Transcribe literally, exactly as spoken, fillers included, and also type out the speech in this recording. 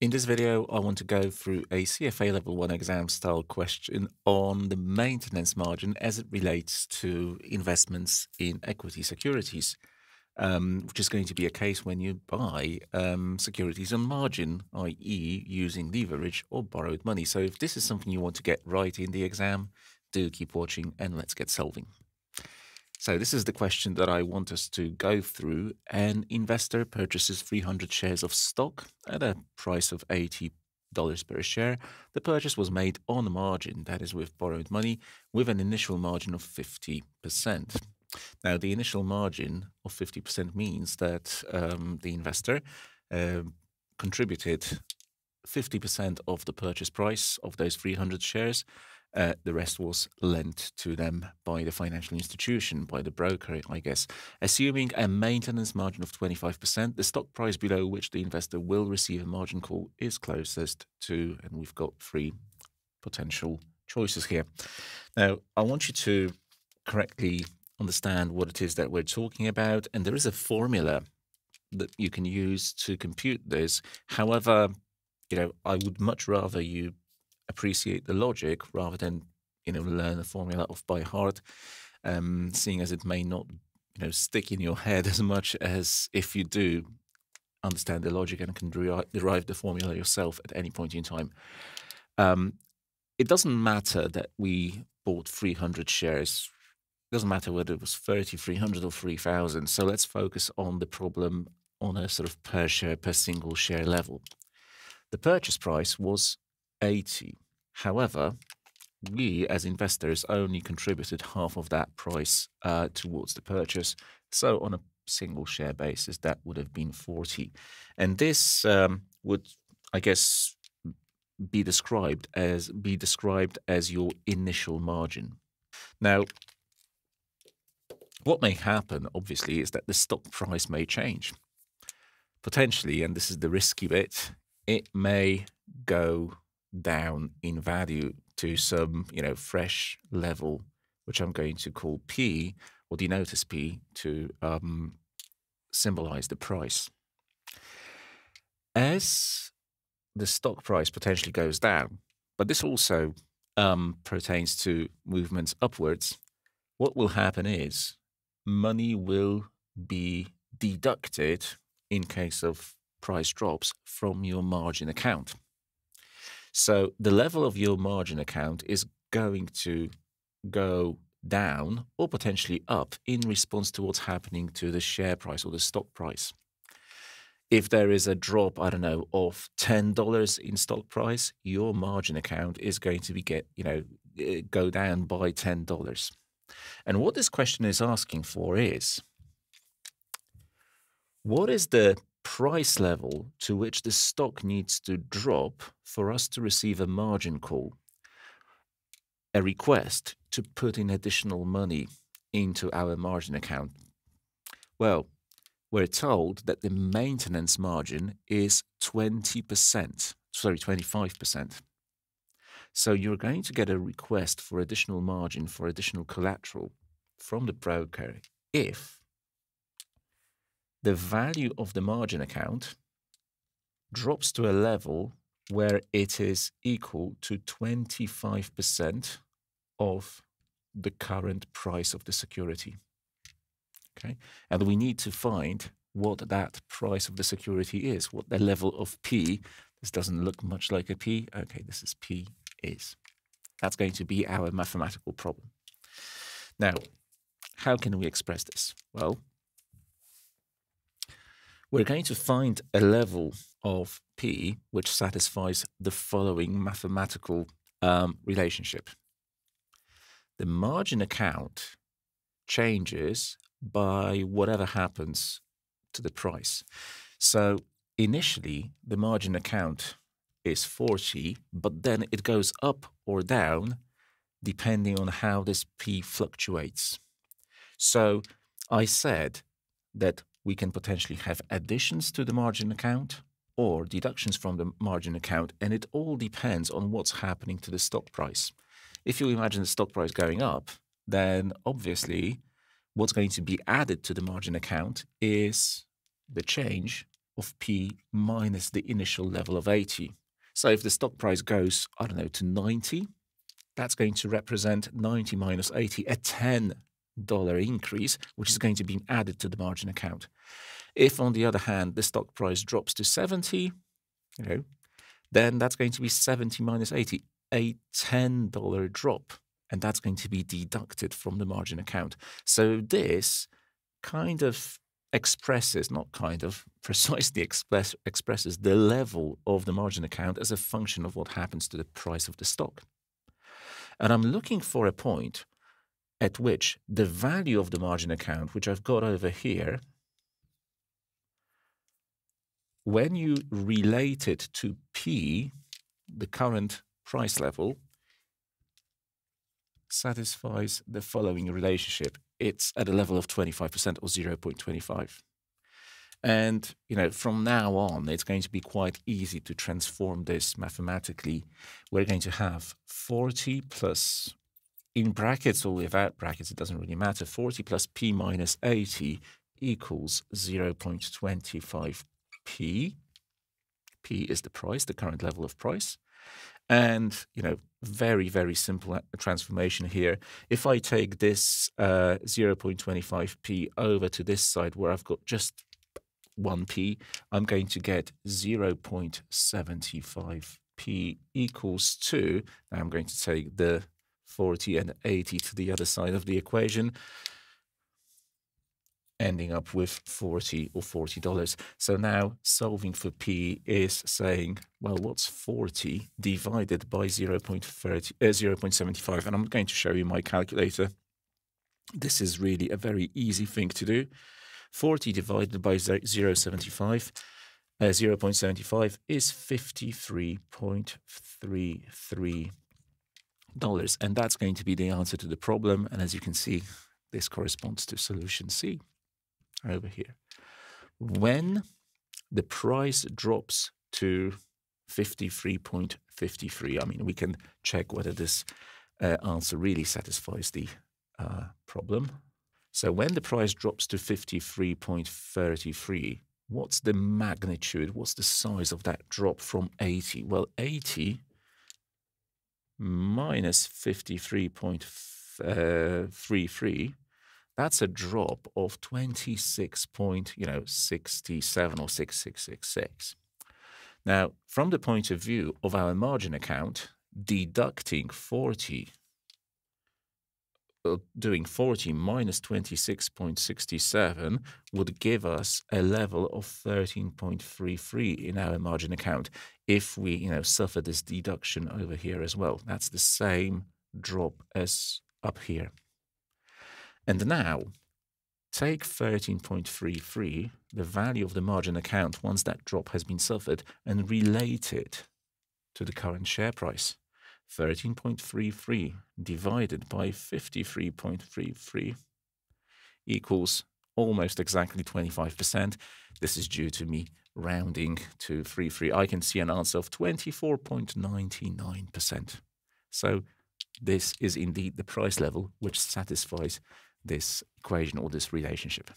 In this video, I want to go through a C F A Level one exam style question on the maintenance margin as it relates to investments in equity securities, um, which is going to be a case when you buy um, securities on margin, that is using leverage or borrowed money. So if this is something you want to get right in the exam, do keep watching and let's get solving. So this is the question that I want us to go through. An investor purchases three hundred shares of stock at a price of eighty dollars per share. The purchase was made on a margin, that is with borrowed money, with an initial margin of fifty percent. Now, the initial margin of fifty percent means that um, the investor uh, contributed fifty percent of the purchase price of those three hundred shares. Uh, the rest was lent to them by the financial institution, by the broker, I guess. Assuming a maintenance margin of twenty-five percent, the stock price below which the investor will receive a margin call is closest to, and we've got three potential choices here. Now, I want you to correctly understand what it is that we're talking about, and there is a formula that you can use to compute this. However, you know, I would much rather you appreciate the logic rather than, you know, learn the formula off by heart, um, seeing as it may not, you know, stick in your head as much as if you do understand the logic and can derive the formula yourself at any point in time. Um, it doesn't matter that we bought three hundred shares. It doesn't matter whether it was thirty, three hundred or three thousand. So let's focus on the problem on a sort of per share, per single share level. The purchase price was eighty. However, we as investors only contributed half of that price uh, towards the purchase. So on a single share basis, that would have been forty. And this um, would, I guess, be described as be described as your initial margin. Now, what may happen, obviously, is that the stock price may change. Potentially, and this is the risky bit, it may go down in value to some, you know, fresh level, which I'm going to call P or denote as P to um, symbolize the price. As the stock price potentially goes down, but this also um, pertains to movements upwards, what will happen is money will be deducted in case of price drops from your margin account. So the level of your margin account is going to go down or potentially up in response to what's happening to the share price or the stock price. If there is a drop, I don't know, of ten dollars in stock price, your margin account is going to be get, you know, go down by ten dollars. And what this question is asking for is, what is the price level to which the stock needs to drop for us to receive a margin call, a request to put in additional money into our margin account? Well, we're told that the maintenance margin is twenty percent, sorry, twenty-five percent. So you're going to get a request for additional margin, for additional collateral from the broker if the value of the margin account drops to a level where it is equal to twenty-five percent of the current price of the security. Okay, and we need to find what that price of the security is, what the level of P. This doesn't look much like a P. Okay, this is P is. That's going to be our mathematical problem. Now, how can we express this? Well, we're going to find a level of P which satisfies the following mathematical um, relationship. The margin account changes by whatever happens to the price. So initially, the margin account is forty, but then it goes up or down depending on how this P fluctuates. So I said that we can potentially have additions to the margin account or deductions from the margin account, and it all depends on what's happening to the stock price. If you imagine the stock price going up, then obviously what's going to be added to the margin account is the change of P minus the initial level of eighty. So if the stock price goes, I don't know, to ninety, that's going to represent ninety minus eighty, a ten dollar increase, which is going to be added to the margin account. If, on the other hand, the stock price drops to seventy, you know, then that's going to be seventy minus eighty, a ten dollar drop, and that's going to be deducted from the margin account. So this kind of expresses, not kind of, precisely express, expresses the level of the margin account as a function of what happens to the price of the stock. And I'm looking for a point at which the value of the margin account, which I've got over here, when you relate it to P, the current price level, satisfies the following relationship. It's at a level of twenty-five percent or zero point two five. And, you know, from now on, it's going to be quite easy to transform this mathematically. We're going to have forty plus, in brackets or without brackets, it doesn't really matter, forty plus P minus eighty equals zero point two five P. P is the price, the current level of price. And, you know, very, very simple transformation here. If I take this uh, zero point two five P over to this side where I've got just one P, I'm going to get zero point seven five P equals two. Now I'm going to take the forty and eighty to the other side of the equation, ending up with forty or forty dollars. So now solving for P is saying, well, what's forty divided by zero point seven five? And I'm going to show you my calculator. This is really a very easy thing to do. forty divided by zero point seven five, uh, zero point seven five is fifty-three point three three dollars. And that's going to be the answer to the problem. And as you can see, this corresponds to solution C over here. When the price drops to fifty-three point five three, I mean, we can check whether this uh, answer really satisfies the uh, problem. So when the price drops to fifty-three point three three, what's the magnitude? What's the size of that drop from eighty? Well, eighty minus fifty-three point three three, that's a drop of twenty-six point, you know, sixty-seven or sixty-six sixty-six. Now, from the point of view of our margin account, deducting forty, doing forty minus twenty-six point six seven would give us a level of thirteen point three three in our margin account if we, you know, suffer this deduction over here as well. That's the same drop as up here. And now, take thirteen point three three, the value of the margin account once that drop has been suffered, and relate it to the current share price. thirteen point three three divided by fifty-three point three three equals almost exactly twenty-five percent. This is due to me rounding to thirty-three. I can see an answer of twenty-four point nine nine percent. So this is indeed the price level which satisfies this equation or this relationship.